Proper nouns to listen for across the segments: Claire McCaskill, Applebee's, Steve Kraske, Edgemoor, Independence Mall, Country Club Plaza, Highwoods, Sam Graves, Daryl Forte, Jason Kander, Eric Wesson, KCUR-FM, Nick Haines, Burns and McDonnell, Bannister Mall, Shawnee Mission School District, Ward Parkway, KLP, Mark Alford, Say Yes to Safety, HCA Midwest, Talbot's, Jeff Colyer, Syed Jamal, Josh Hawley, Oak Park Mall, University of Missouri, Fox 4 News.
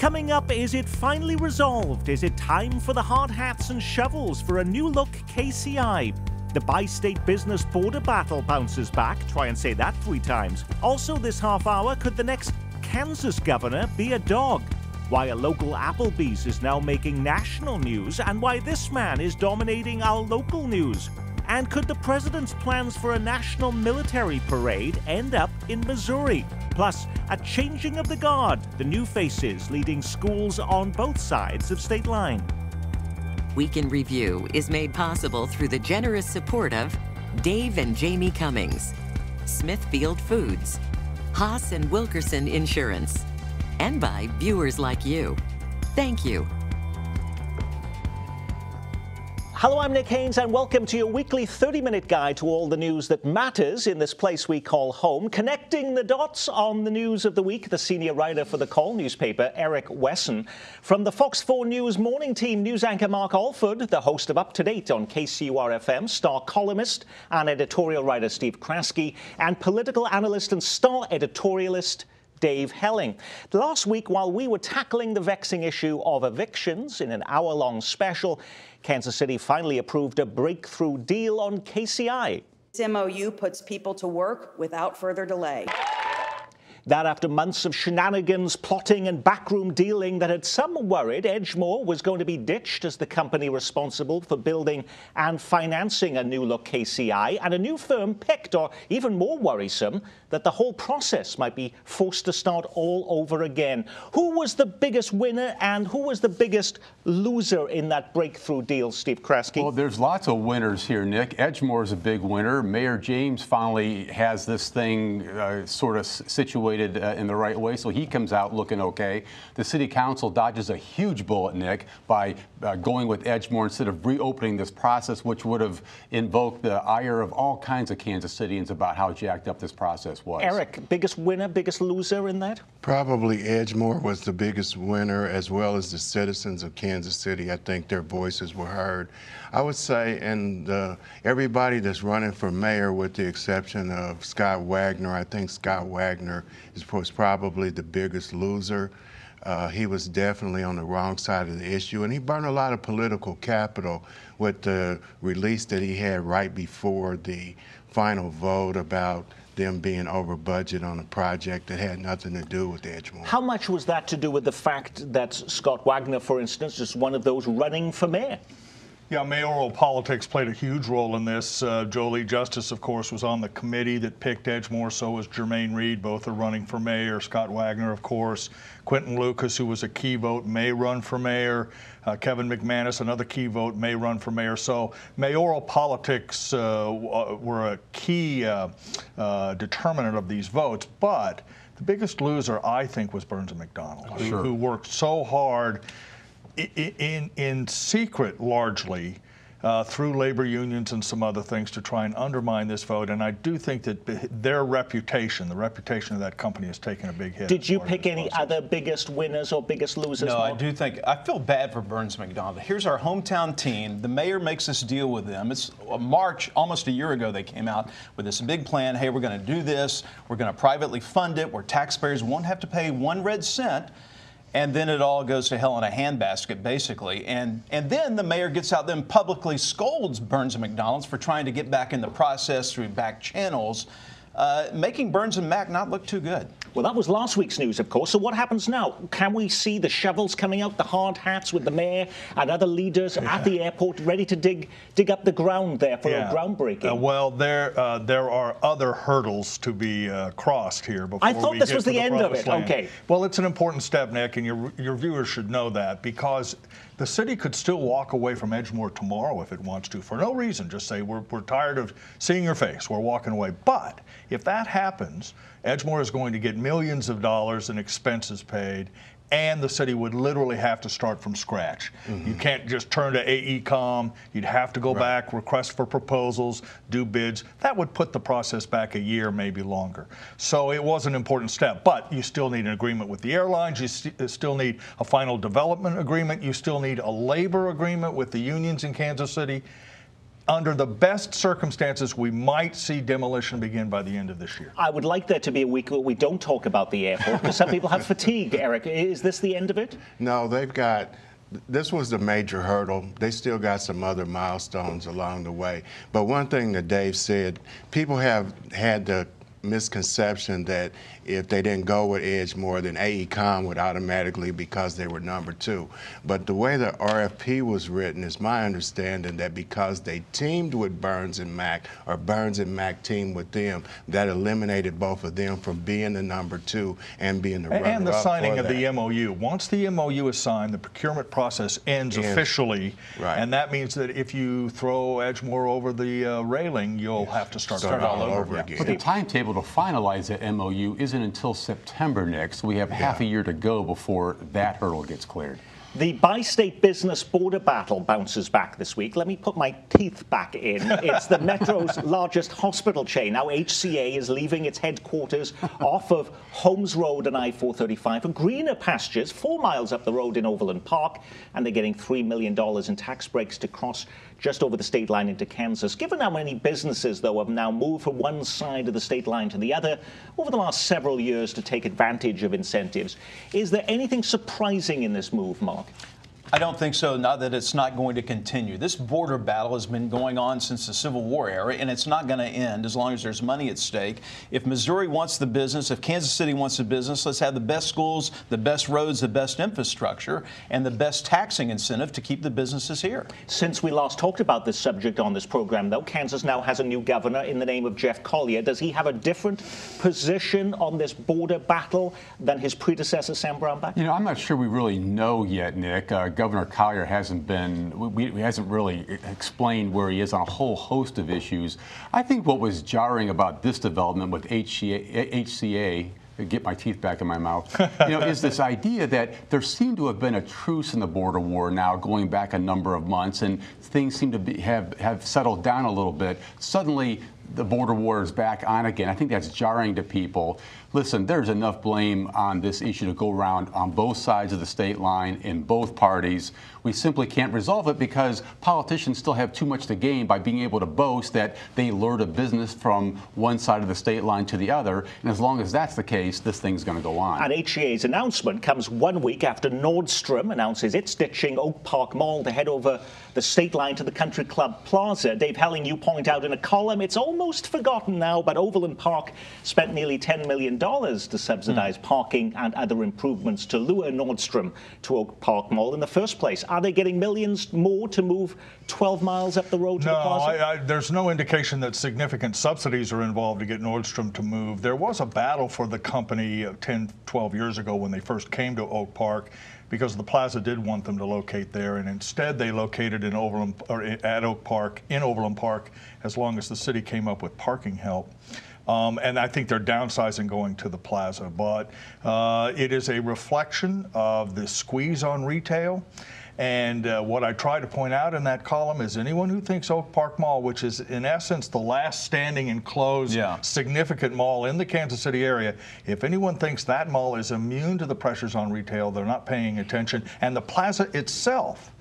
Coming up, is it finally resolved? Is it time for the hard hats and shovels for a new look KCI? The bi-state business border battle bounces back. Try and say that 3 times. Also this half hour, could the next Kansas governor be a dog? Why a local Applebee's is now making national news, and why this man is dominating our local news. And could the president's plans for a national military parade end up in Missouri? Plus, a changing of the guard, the new faces leading schools on both sides of state line. Week in Review is made possible through the generous support of Dave and Jamie Cummings, Smithfield Foods, Haas and Wilkerson Insurance, and by viewers like you. Thank you. Hello, I'm Nick Haines, and welcome to your weekly 30-minute guide to all the news that matters in this place we call home. Connecting the dots on the news of the week, the senior writer for The Call newspaper, Eric Wesson. From the Fox 4 News morning team, news anchor Mark Alford, the host of Up to Date on KCUR-FM, star columnist and editorial writer Steve Kraske, and political analyst and star editorialist Dave Helling. Last week, while we were tackling the vexing issue of evictions in an hour-long special, Kansas City finally approved a breakthrough deal on KCI. This MOU puts people to work without further delay. That after months of shenanigans, plotting and backroom dealing that had some worried Edgemoor was going to be ditched as the company responsible for building and financing a new look KCI, and a new firm picked, or even more worrisome, that the whole process might be forced to start all over again. Who was the biggest winner and who was the biggest loser in that breakthrough deal, Steve Kraske? Well, there's lots of winners here, Nick. Edgemoor is a big winner. Mayor James finally has this thing sort of situated in the right way, so he comes out looking okay. The city council dodges a huge bullet, Nick, by going with Edgemoor instead of reopening this process, which would have invoked the ire of all kinds of Kansas Cityans about how jacked up this process was. Eric, biggest winner, biggest loser in that? Probably Edgemoor was the biggest winner, as well as the citizens of Kansas City. I think their voices were heard. I would say, and everybody that's running for mayor, with the exception of Scott Wagner, I think Scott Wagner was probably the biggest loser. He was definitely on the wrong side of the issue, and he burned a lot of political capital with the release that he had right before the final vote about them being over budget on a project that had nothing to do with Edgemoor. How much was that to do with the fact that Scott Wagner, for instance, is one of those running for mayor? Yeah, mayoral politics played a huge role in this. Jolie Justice, of course, was on the committee that picked Edgemoor. So was Jermaine Reed. Both are running for mayor. Scott Wagner, of course. Quentin Lucas, who was a key vote, may run for mayor. Kevin McManus, another key vote, may run for mayor. So mayoral politics were a key determinant of these votes. But the biggest loser, I think, was Burns and McDonnell, who worked so hard in secret, largely, through labor unions and some other things to try and undermine this vote. And I do think that their reputation, the reputation of that company, has taken a big hit. Did you pick any other biggest winners or biggest losers? No, I do think, I feel bad for Burns McDonnell. Here's our hometown team. The mayor makes this deal with them. It's March, almost a year ago, they came out with this big plan. Hey, we're going to do this. We're going to privately fund it where taxpayers won't have to pay one red cent. And then it all goes to hell in a handbasket, basically. And then the mayor gets out there and publicly scolds Burns and McDonnell for trying to get back in the process through back channels, making Burns and Mac not look too good. Well, that was last week's news, of course. So what happens now? Can we see the shovels coming out, the hard hats with the mayor and other leaders at the airport ready to dig up the ground there for a groundbreaking? Well, there are other hurdles to be crossed here. Before I thought this was the end of it. Okay. Well, it's an important step, Nick, and your viewers should know that, because the city could still walk away from Edgemoor tomorrow if it wants to, for no reason. Just say, we're tired of seeing your face. We're walking away. But if that happens, Edgemoor is going to get millions of dollars in expenses paid, and the city would literally have to start from scratch. Mm-hmm. You can't just turn to AECOM. You'd have to go back, request for proposals, do bids. That would put the process back a year, maybe longer. So it was an important step, but you still need an agreement with the airlines. You still need a final development agreement. You still need a labor agreement with the unions in Kansas City. under the best circumstances, we might see demolition begin by the end of this year. I would like there to be a week where we don't talk about the airport, because some people have fatigue, Eric. Is this the end of it? No, they've got... This was the major hurdle. They still got some other milestones along the way. But one thing that Dave said, people have had the misconception that if they didn't go with Edgemoor, then AECOM would automatically, because they were #2. But the way the RFP was written is my understanding that because they teamed with Burns and Mac, or Burns and Mac teamed with them, that eliminated both of them from being the #2 and being the runner-up. And the signing of the MOU. Once the MOU is signed, the procurement process ends officially, right. And that means that if you throw Edgemoor over the railing, you'll have to start all over again. But the timetable to finalize that MOU isn't until September next. We have half a year to go before that hurdle gets cleared. The bi-state business border battle bounces back this week. Let me put my teeth back in. It's the Metro's largest hospital chain. Now HCA is leaving its headquarters off of Holmes Road and I-435 for greener pastures 4 miles up the road in Overland Park, and they're getting $3 million in tax breaks to cross just over the state line into Kansas. Given how many businesses, though, have now moved from one side of the state line to the other over the last several years to take advantage of incentives, is there anything surprising in this move, Mark? I don't think so, not that it's not going to continue. This border battle has been going on since the Civil War era, and it's not going to end as long as there's money at stake. If Missouri wants the business, if Kansas City wants the business, let's have the best schools, the best roads, the best infrastructure, and the best taxing incentive to keep the businesses here. Since we last talked about this subject on this program, though, Kansas now has a new governor in the name of Jeff Colyer. Does he have a different position on this border battle than his predecessor, Sam Brownback? You know, I'm not sure we really know yet, Nick. Governor Colyer hasn't really explained where he is on a whole host of issues. I think what was jarring about this development with HCA, get my teeth back in my mouth, is this idea that there seemed to have been a truce in the border war now going back a number of months, and things seem to have settled down a little bit. Suddenly, the border war is back on again. I think that's jarring to people. Listen, there's enough blame on this issue to go around on both sides of the state line in both parties. We simply can't resolve it because politicians still have too much to gain by being able to boast that they lured a business from one side of the state line to the other. And as long as that's the case, this thing's going to go on. And HCA's announcement comes 1 week after Nordstrom announces it's ditching Oak Park Mall to head over the state line to the Country Club Plaza. Dave Helling, you point out in a column, it's almost forgotten now, but Overland Park spent nearly $10 million to subsidize parking and other improvements to lure Nordstrom to Oak Park Mall in the first place. Are they getting millions more to move 12 miles up the road to the plaza? No, there's no indication that significant subsidies are involved to get Nordstrom to move. There was a battle for the company 10, 12 years ago when they first came to Oak Park, because the plaza did want them to locate there, and instead they located in Overland, or at Oak Park, in Overland Park, as long as the city came up with parking help. And I think they're downsizing going to the plaza, but it is a reflection of the squeeze on retail. And what I try to point out in that column is anyone who thinks Oak Park Mall, which is in essence the last standing enclosed significant mall in the Kansas City area, if anyone thinks that mall is immune to the pressures on retail, they're not paying attention. And the plaza itself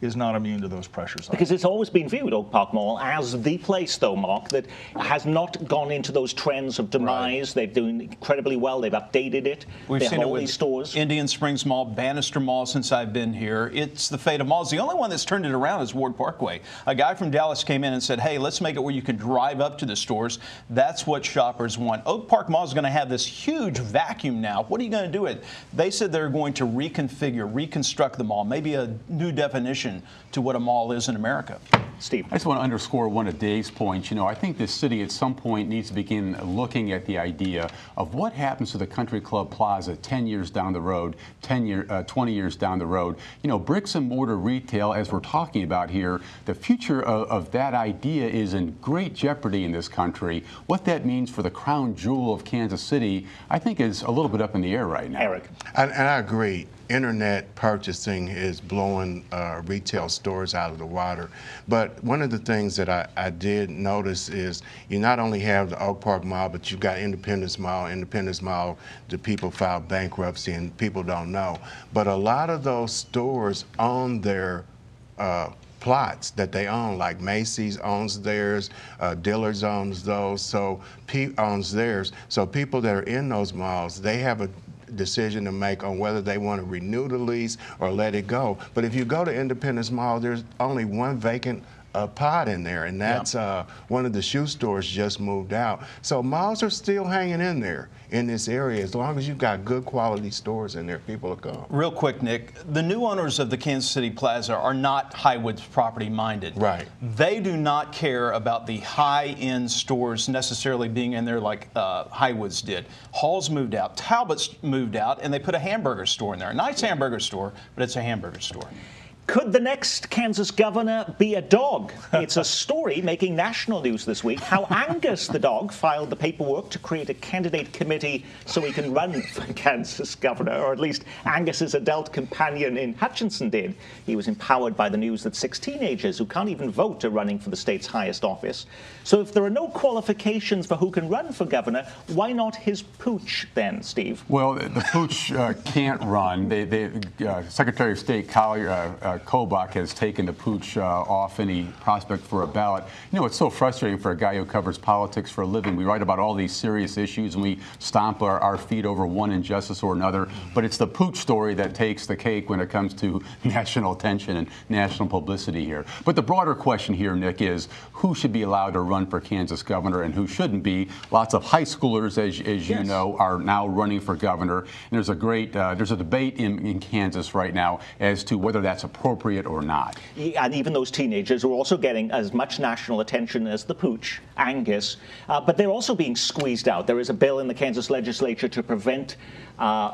is not immune to those pressures. Because it's always been viewed, Oak Park Mall, as the place, though, Mark, that has not gone into those trends of demise. Right. They've done incredibly well. They've updated it. We've seen it with stores. Indian Springs Mall, Bannister Mall since I've been here. It's the fate of malls. The only one that's turned it around is Ward Parkway. A guy from Dallas came in and said, hey, let's make it where you can drive up to the stores. That's what shoppers want. Oak Park Mall is going to have this huge vacuum now. What are you going to do with it? They said they're going to reconfigure, reconstruct the mall, maybe a new definition to what a mall is in America. Steve. I just want to underscore one of Dave's points. You know, I think this city at some point needs to begin looking at the idea of what happens to the Country Club Plaza 10 years down the road, 20 years down the road. You know, bricks and mortar retail, as we're talking about here, the future of that idea is in great jeopardy in this country. What that means for the crown jewel of Kansas City, I think, is a little bit up in the air right now. Eric. And I agree. Internet purchasing is blowing retail stores out of the water. But one of the things that I did notice is you not only have the Oak Park Mall, but you've got Independence Mall. Independence Mall, the people filed bankruptcy and people don't know. But a lot of those stores own their plots that they own, like Macy's owns theirs, Dillard's owns those, so Pete owns theirs. So people that are in those malls, they have a decision to make on whether they want to renew the lease or let it go. But if you go to Independence Mall, there's only one vacant pod in there, and that's one of the shoe stores just moved out. So malls are still hanging in there in this area. As long as you've got good quality stores in there, people will come. Real quick, Nick, the new owners of the Kansas City Plaza are not Highwoods property minded. Right. They do not care about the high-end stores necessarily being in there like Highwoods did. Hall's moved out, Talbot's moved out, and they put a hamburger store in there. A nice hamburger store, but it's a hamburger store. Could the next Kansas governor be a dog? It's a story making national news this week, how Angus the dog filed the paperwork to create a candidate committee so he can run for Kansas governor, or at least Angus's adult companion in Hutchinson did. He was empowered by the news that 6 teenagers who can't even vote are running for the state's highest office. So if there are no qualifications for who can run for governor, why not his pooch then, Steve? Well, the pooch can't run. Secretary of State Colyer, Kobach has taken the pooch off any prospect for a ballot. You know, it's so frustrating for a guy who covers politics for a living. We write about all these serious issues and we stomp our feet over one injustice or another, but it's the pooch story that takes the cake when it comes to national attention and national publicity here. But the broader question here, Nick, is who should be allowed to run for Kansas governor and who shouldn't be? Lots of high schoolers, as you know, are now running for governor. And there's a great, there's a debate in Kansas right now as to whether that's appropriate or not. And even those teenagers are also getting as much national attention as the pooch, Angus, but they're also being squeezed out. There is a bill in the Kansas legislature to prevent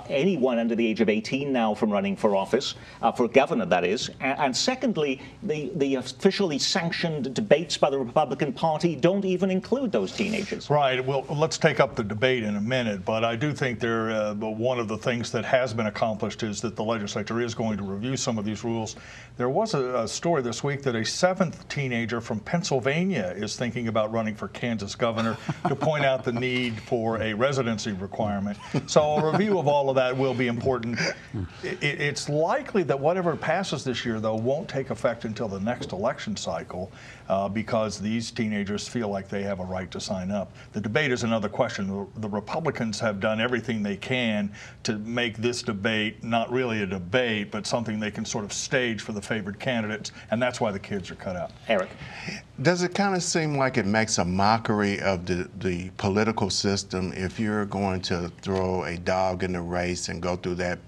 anyone under the age of 18 now from running for office, for governor, that is. And secondly, the officially sanctioned debates by the Republican Party don't even include those teenagers. Right. Well, let's take up the debate in a minute, but I do think there, one of the things that has been accomplished is that the legislature is going to review some of these rules. There was a story this week that a 7th teenager from Pennsylvania is thinking about running for Kansas governor to point out the need for a residency requirement. So a review of all of that will be important. It's likely that whatever passes this year, though, won't take effect until the next election cycle because these teenagers feel like they have a right to sign up. The debate is another question. The Republicans have done everything they can to make this debate not really a debate, but something they can sort of stage for the favored candidates, and that's why the kids are cut out. Eric. Does it kind of seem like it makes a mockery of the political system if you're going to throw a dog in the race and go through that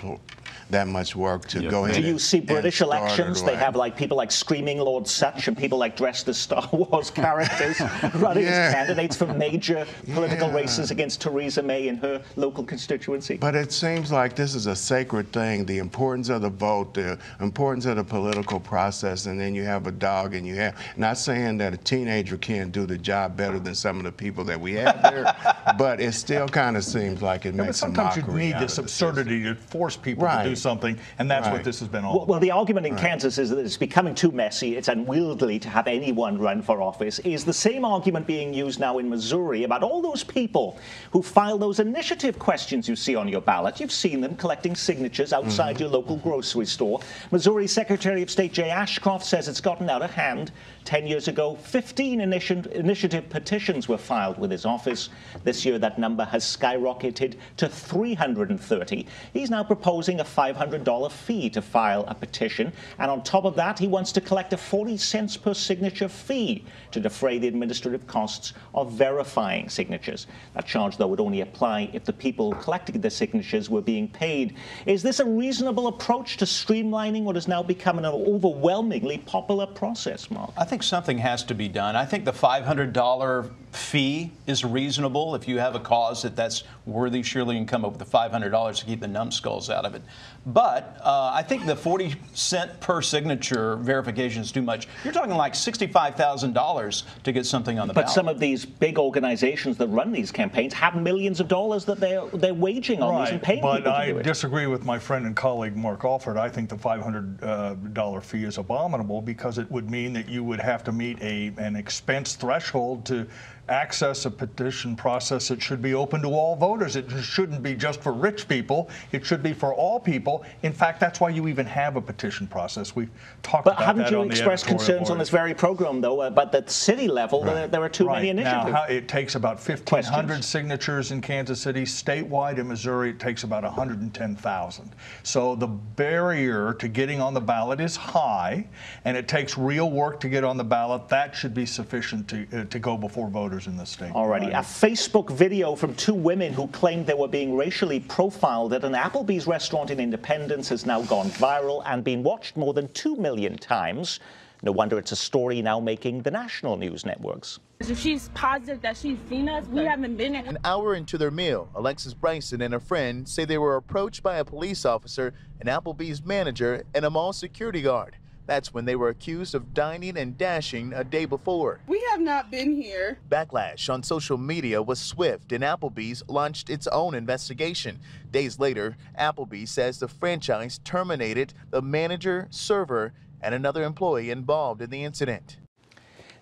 much work to go ahead? Do you see British elections? They have like people like Screaming Lord Sutch and people like dressed as Star Wars characters running as candidates for major political races against Theresa May in her local constituency. But it seems like this is a sacred thing, the importance of the vote, the importance of the political process, and then you have a dog and you have, not saying that a teenager can do the job better than some of the people that we have there, but it still kind of seems like it makes a mockery. Sometimes you need this absurdity to force people to do something, and that's what this has been all about. Well, the argument in Kansas is that it's becoming too messy, it's unwieldy to have anyone run for office, is the same argument being used now in Missouri about all those people who file those initiative questions you see on your ballot. You've seen them collecting signatures outside your local grocery store. Missouri Secretary of State Jay Ashcroft says it's gotten out of hand. 10 years ago, 15 initiative petitions were filed with his office. This year, that number has skyrocketed to 330. He's now proposing a $500 fee to file a petition. And on top of that, he wants to collect a 40 cents per signature fee to defray the administrative costs of verifying signatures. That charge, though, would only apply if the people collecting the signatures were being paid. Is this a reasonable approach to streamlining what has now become an overwhelmingly popular process, Mark? I think something has to be done. I think the $500 fee is reasonable. If you have a cause that's worthy, surely you can come up with the $500 to keep the numbskulls out of it. But I think the 40 cent per signature verification is too much. You're talking like $65,000 to get something on the ballot. But some of these big organizations that run these campaigns have millions of dollars that they're waging on these and paying people to do it. But I disagree with my friend and colleague Mark Alford. I think the $500 fee is abominable because it would mean that you would have to meet an expense threshold to access a petition process that should be open to all voters. It shouldn't be just for rich people. It should be for all people. In fact, that's why you even have a petition process. We've talked about that on the editorial board. But haven't you expressed concerns on this very program, though, about the city level? Right. There are too many initiatives. Now, it takes about 1,500 signatures in Kansas City. Statewide in Missouri, it takes about 110,000. So the barrier to getting on the ballot is high, and it takes real work to get on the ballot. That should be sufficient to go before voters in the state. Alrighty. A Facebook video from two women who claimed they were being racially profiled at an Applebee's restaurant in Independence has now gone viral and been watched more than 2 million times. No wonder it's a story now making the national news networks. If she's positive that she's seen us, we haven't been in. An hour into their meal, Alexis Bryson and a friend say they were approached by a police officer, an Applebee's manager, and a mall security guard. That's when they were accused of dining and dashing a day before. We have not been here. Backlash on social media was swift, and Applebee's launched its own investigation. Days later, Applebee's says the franchise terminated the manager, server, and another employee involved in the incident.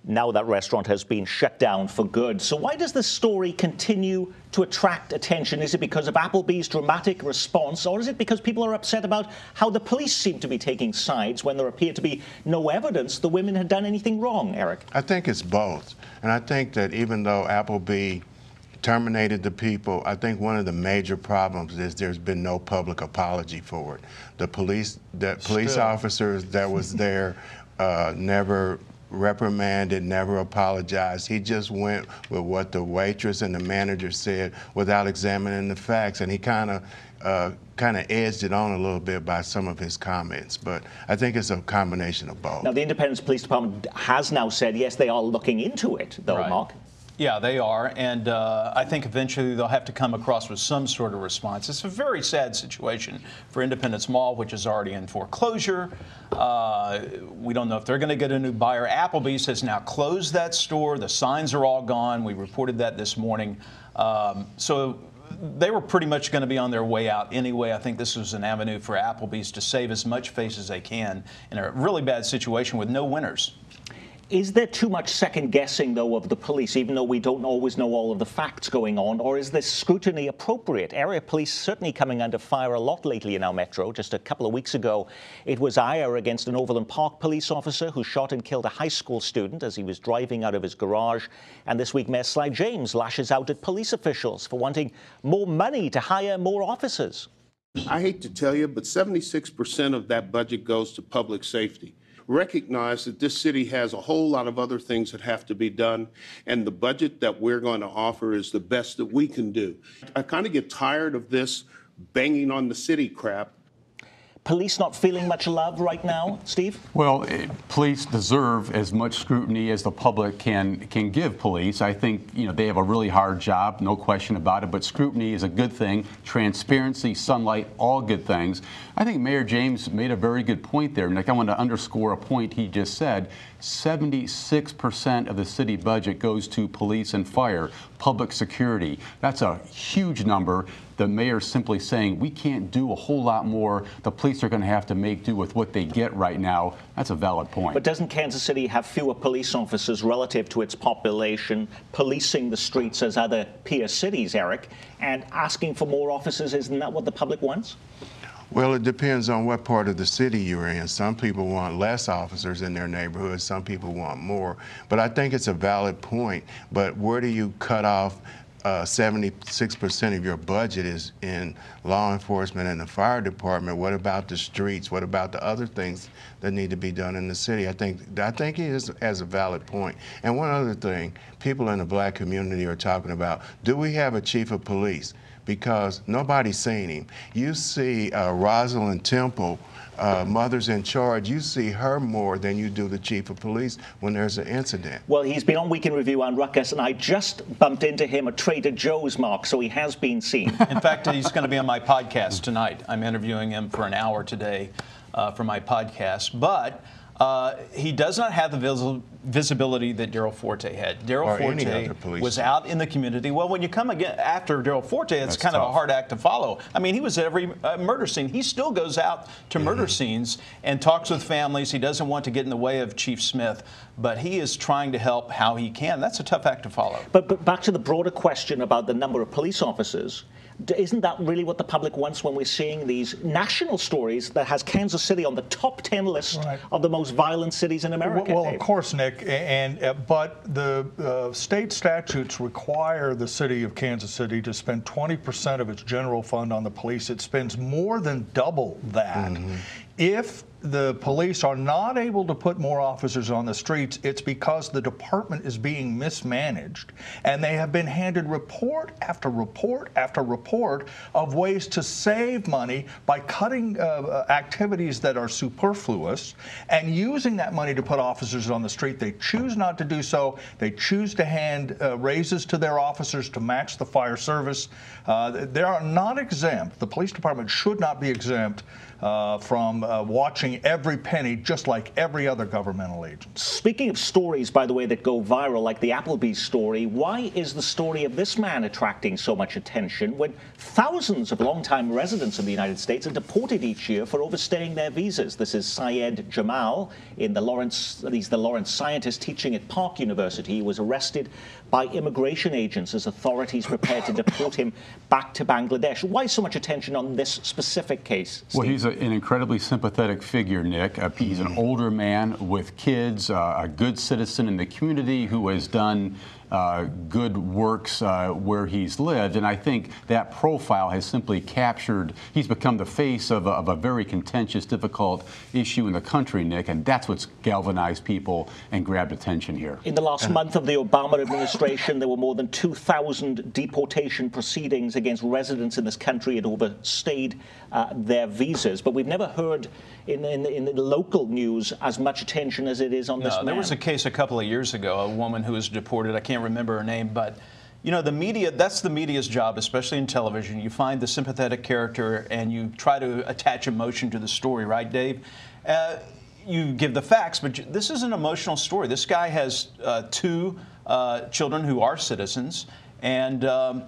Now that restaurant has been shut down for good. So why does this story continue to attract attention? Is it because of Applebee's dramatic response, or is it because people are upset about how the police seem to be taking sides when there appeared to be no evidence the women had done anything wrong, Eric? I think it's both. And I think that even though Applebee terminated the people, I think one of the major problems is there's been no public apology for it. The police officers that was there never reprimanded, never apologized. He just went with what the waitress and the manager said without examining the facts, and he kind of edged it on a little bit by some of his comments. But I think it's a combination of both. Now, the Independence Police Department has now said, yes, they are looking into it, though, right, Mark? Yeah, they are, and I think eventually they'll have to come across with some sort of response. It's a very sad situation for Independence Mall, which is already in foreclosure. We don't know if they're going to get a new buyer. Applebee's has now closed that store. The signs are all gone. We reported that this morning. So they were pretty much going to be on their way out anyway. I think this was an avenue for Applebee's to save as much face as they can in a really bad situation with no winners. Is there too much second-guessing, though, of the police, even though we don't always know all of the facts going on, or is this scrutiny appropriate? Area police certainly coming under fire a lot lately in our metro. Just a couple of weeks ago, it was ire against an Overland Park police officer who shot and killed a high school student as he was driving out of his garage. And this week, Mayor Sly James lashes out at police officials for wanting more money to hire more officers. I hate to tell you, but 76% of that budget goes to public safety. Recognize that this city has a whole lot of other things that have to be done, and the budget that we're going to offer is the best that we can do. I kind of get tired of this banging on the city crap. Police not feeling much love right now, Steve? Well, police deserve as much scrutiny as the public can give police. I think, you know, they have a really hard job, no question about it, but scrutiny is a good thing. Transparency, sunlight, all good things. I think Mayor James made a very good point there. Nick, I want to underscore a point he just said. 76% of the city budget goes to police and fire, public security. That's a huge number. The mayor's simply saying, we can't do a whole lot more. The police are going to have to make do with what they get right now. That's a valid point. But doesn't Kansas City have fewer police officers relative to its population policing the streets as other peer cities, Eric? And asking for more officers, isn't that what the public wants? Well, it depends on what part of the city you're in. Some people want less officers in their neighborhood. Some people want more. But I think it's a valid point. But where do you cut off 76% of your budget is in law enforcement and the fire department? What about the streets? What about the other things that need to be done in the city? I think he has a valid point. And one other thing, people in the black community are talking about, do we have a chief of police? Because nobody's seen him. You see Rosalind Temple, Mother's in Charge, you see her more than you do the chief of police when there's an incident. Well, he's been on Weekend Review on Ruckus, and I just bumped into him at Trader Joe's, Mark, so he has been seen. In fact, he's going to be on my podcast tonight. I'm interviewing him for an hour today for my podcast. But He does not have the visibility that Daryl Forte had. Daryl Forte was out in the community. Well, when you come again after Daryl Forte, it's kind of a hard act to follow. I mean, he was at every murder scene. He still goes out to murder scenes and talks with families. He doesn't want to get in the way of Chief Smith, but he is trying to help how he can. That's a tough act to follow. But back to the broader question about the number of police officers. Isn't that really what the public wants when we're seeing these national stories that has Kansas City on the top 10 list of the most violent cities in America? Well, of course, Nick, but the state statutes require the city of Kansas City to spend 20% of its general fund on the police. It spends more than double that. If the police are not able to put more officers on the streets, it's because the department is being mismanaged, and they have been handed report after report after report of ways to save money by cutting activities that are superfluous and using that money to put officers on the street. They choose not to do so. They choose to hand raises to their officers to match the fire service. They are not exempt. The police department should not be exempt from watching every penny, just like every other governmental agency. Speaking of stories, by the way, that go viral, like the Applebee's story, why is the story of this man attracting so much attention when thousands of longtime residents of the United States are deported each year for overstaying their visas? This is Syed Jamal. He's the Lawrence scientist teaching at Park University. He was arrested by immigration agents as authorities prepared to deport him back to Bangladesh. Why so much attention on this specific case, Steve? Well, he's an incredibly sympathetic figure, Nick. He's an older man with kids, a good citizen in the community who has done good works where he's lived, and I think that profile has simply captured, he's become the face of a very contentious, difficult issue in the country, Nick, and that's what's galvanized people and grabbed attention here. In the last month of the Obama administration, there were more than 2,000 deportation proceedings against residents in this country who overstayed their visas, but we've never heard in the local news as much attention as it is on this man. There was a case a couple of years ago, a woman who was deported, I can't remember her name, but you know, the media, that's the media's job, especially in television. You find the sympathetic character and you try to attach emotion to the story, right, Dave? You give the facts, but this is an emotional story. This guy has two children who are citizens, and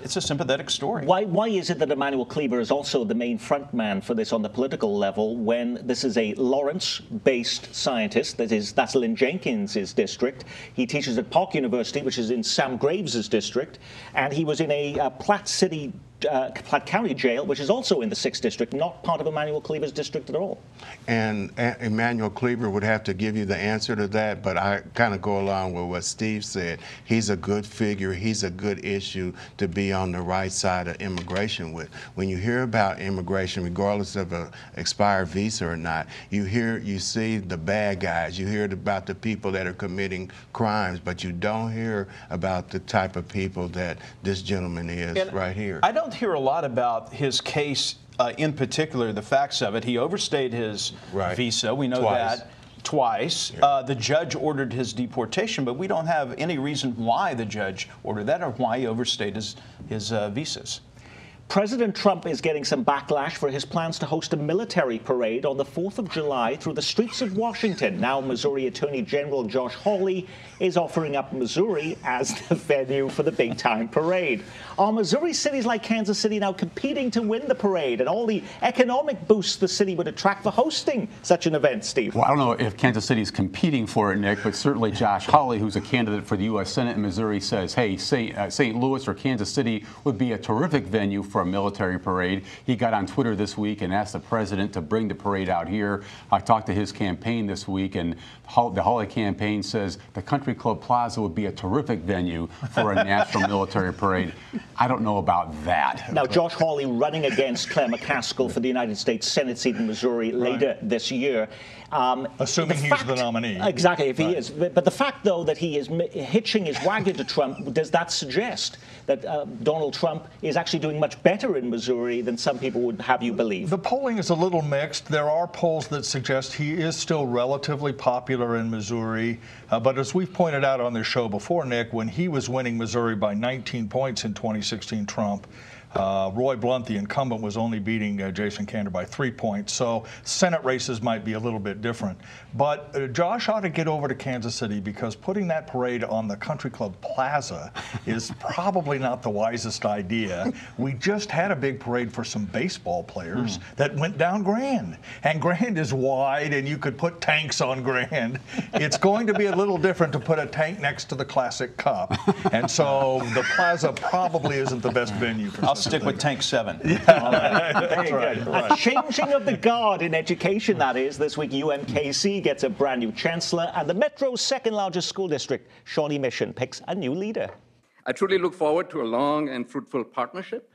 it's a sympathetic story. Why is it that Emanuel Cleaver is also the main front man for this on the political level when this is a Lawrence-based scientist, that's Lynn Jenkins' district. He teaches at Park University, which is in Sam Graves' district, and he was in a Platte County Jail, which is also in the 6th District, not part of Emanuel Cleaver's district at all. And Emanuel Cleaver would have to give you the answer to that, but I kind of go along with what Steve said. He's a good figure. He's a good issue to be on the right side of immigration with. When you hear about immigration, regardless of an expired visa or not, you see the bad guys. You hear about the people that are committing crimes, but you don't hear about the type of people that this gentleman is right here. I don't hear a lot about his case in particular, the facts of it. He overstayed his visa. We know that. Twice. The judge ordered his deportation, but we don't have any reason why the judge ordered that or why he overstayed his visas. President Trump is getting some backlash for his plans to host a military parade on the 4th of July through the streets of Washington. Now, Missouri Attorney General Josh Hawley is offering up Missouri as the venue for the big-time parade. Are Missouri cities like Kansas City now competing to win the parade and all the economic boosts the city would attract for hosting such an event, Steve? Well, I don't know if Kansas City is competing for it, Nick, but certainly Josh Hawley, who's a candidate for the U.S. Senate in Missouri, says, hey, St. Louis or Kansas City would be a terrific venue for a military parade. He got on Twitter this week and asked the president to bring the parade out here. I talked to his campaign this week, and the Hawley campaign says the Country Club Plaza would be a terrific venue for a national military parade. I don't know about that. Now, Josh Hawley running against Claire McCaskill for the United States Senate seat in Missouri later this year. Assuming he's the nominee. Exactly, if he is. But the fact, though, that he is hitching his wagon to Trump, does that suggest that Donald Trump is actually doing much better in Missouri than some people would have you believe? The polling is a little mixed. There are polls that suggest he is still relatively popular in Missouri. But as we've pointed out on this show before, Nick, when he was winning Missouri by 19 points in 2016, Trump Roy Blunt, the incumbent, was only beating Jason Kander by 3 points. So Senate races might be a little bit different. But Josh ought to get over to Kansas City, because putting that parade on the Country Club Plaza is probably not the wisest idea. We just had a big parade for some baseball players that went down Grand. And Grand is wide, and you could put tanks on Grand. It's going to be a little different to put a tank next to the Classic Cup. And so the Plaza probably isn't the best venue for I'll stick with Tank 7. Yeah. That's right. A changing of the guard in education, that is. This week, UMKC gets a brand new chancellor, and the Metro's second largest school district, Shawnee Mission, picks a new leader. I truly look forward to a long and fruitful partnership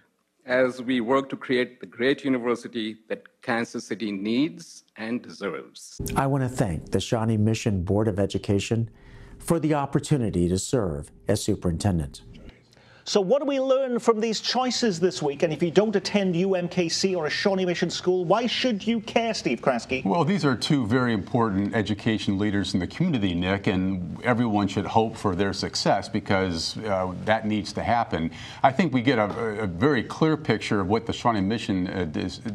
as we work to create the great university that Kansas City needs and deserves. I want to thank the Shawnee Mission Board of Education for the opportunity to serve as superintendent. So what do we learn from these choices this week? And if you don't attend UMKC or a Shawnee Mission school, why should you care, Steve Kraske? Well, these are two very important education leaders in the community, Nick, and everyone should hope for their success, because that needs to happen. I think we get a very clear picture of what the Shawnee Mission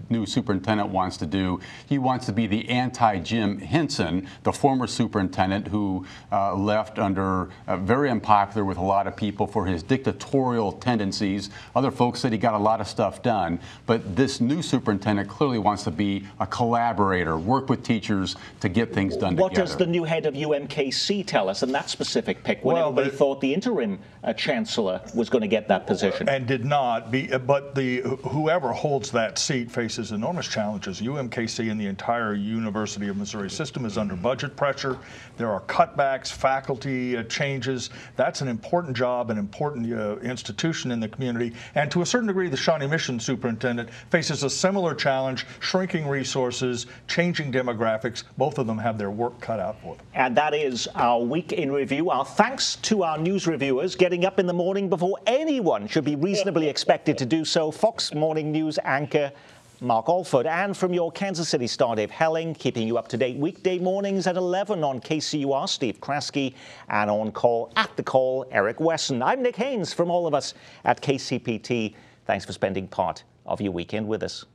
new superintendent wants to do. He wants to be the anti-Jim Henson, the former superintendent who left under very unpopular with a lot of people for his dictatorial tendencies. Other folks said he got a lot of stuff done, but this new superintendent clearly wants to be a collaborator, work with teachers to get things done together. What does the new head of UMKC tell us in that specific pick, when everybody thought the interim chancellor was going to get that position? And did not, but whoever holds that seat faces enormous challenges. UMKC and the entire University of Missouri system is under budget pressure. There are cutbacks, faculty changes. That's an important job, an important institution in the community, and to a certain degree the Shawnee Mission superintendent faces a similar challenge: shrinking resources, changing demographics. Both of them have their work cut out for them. And that is our week in review. Our thanks to our news reviewers getting up in the morning before anyone should be reasonably expected to do so. Fox Morning News anchor Mark Alford, and from your Kansas City star Dave Helling, keeping you up to date weekday mornings at 11 on KCUR, Steve Kraske, and on call at The Call, Eric Wesson. I'm Nick Haines from all of us at KCPT. Thanks for spending part of your weekend with us.